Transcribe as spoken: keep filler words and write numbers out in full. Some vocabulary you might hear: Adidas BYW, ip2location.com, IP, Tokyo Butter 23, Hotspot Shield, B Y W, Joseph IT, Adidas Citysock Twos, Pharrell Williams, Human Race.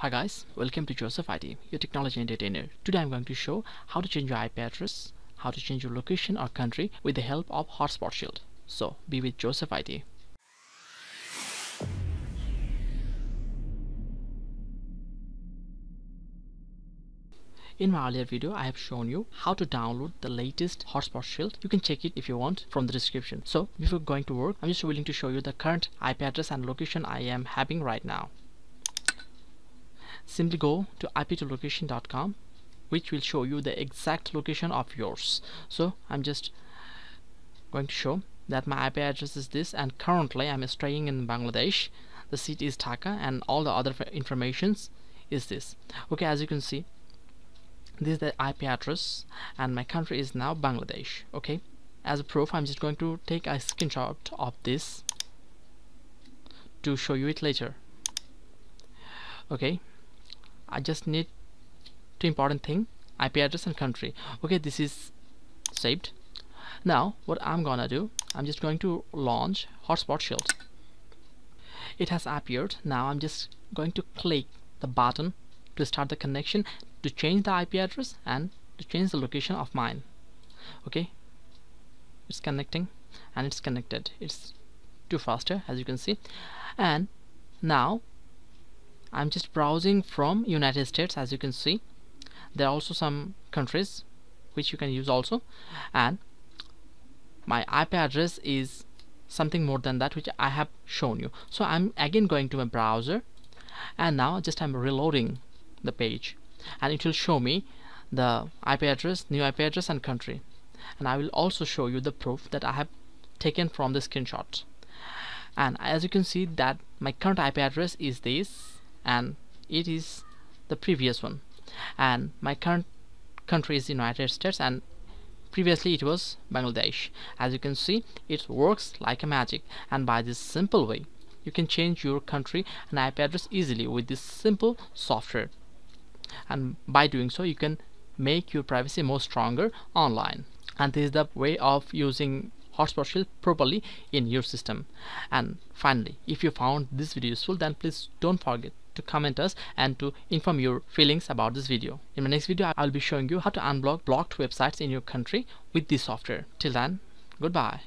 Hi guys, welcome to Joseph I T, your technology entertainer. Today I'm going to show how to change your I P address, how to change your location or country with the help of Hotspot Shield. So be with Joseph I T. In my earlier video, I have shown you how to download the latest Hotspot Shield. You can check it if you want from the description. So before going to work, I'm just willing to show you the current I P address and location I am having right now. Simply go to i p two location dot com, which will show you the exact location of yours. So I'm just going to show that my I P address is this, and currently I'm staying in Bangladesh. The city is Dhaka, and all the other informations is this. Okay, as you can see, this is the I P address and my country is now Bangladesh. Okay, as a proof I'm just going to take a screenshot of this to show you it later. Okay, I just need two important thing, I P address and country. Okay, this is saved. Now what I'm gonna do, I'm just going to launch Hotspot Shield. It has appeared. Now I'm just going to click the button to start the connection, to change the I P address and to change the location of mine. Okay, it's connecting and it's connected. It's too faster, as you can see. And now I'm just browsing from United States. As you can see, there are also some countries which you can use also, and my I P address is something more than that which I have shown you. So I'm again going to my browser, and now just I'm reloading the page, and it will show me the I P address, new I P address and country, and I will also show you the proof that I have taken from the screenshot. And as you can see that my current I P address is this, and it is the previous one, and my current country is the United States and previously it was Bangladesh. As you can see, it works like a magic, and by this simple way you can change your country and I P address easily with this simple software. And by doing so, you can make your privacy more stronger online. And this is the way of using Hotspot Shield properly in your system. And finally, if you found this video useful, then please don't forget to comment us and to inform your feelings about this video. In my next video, I will be showing you how to unblock blocked websites in your country with this software. Till then, goodbye.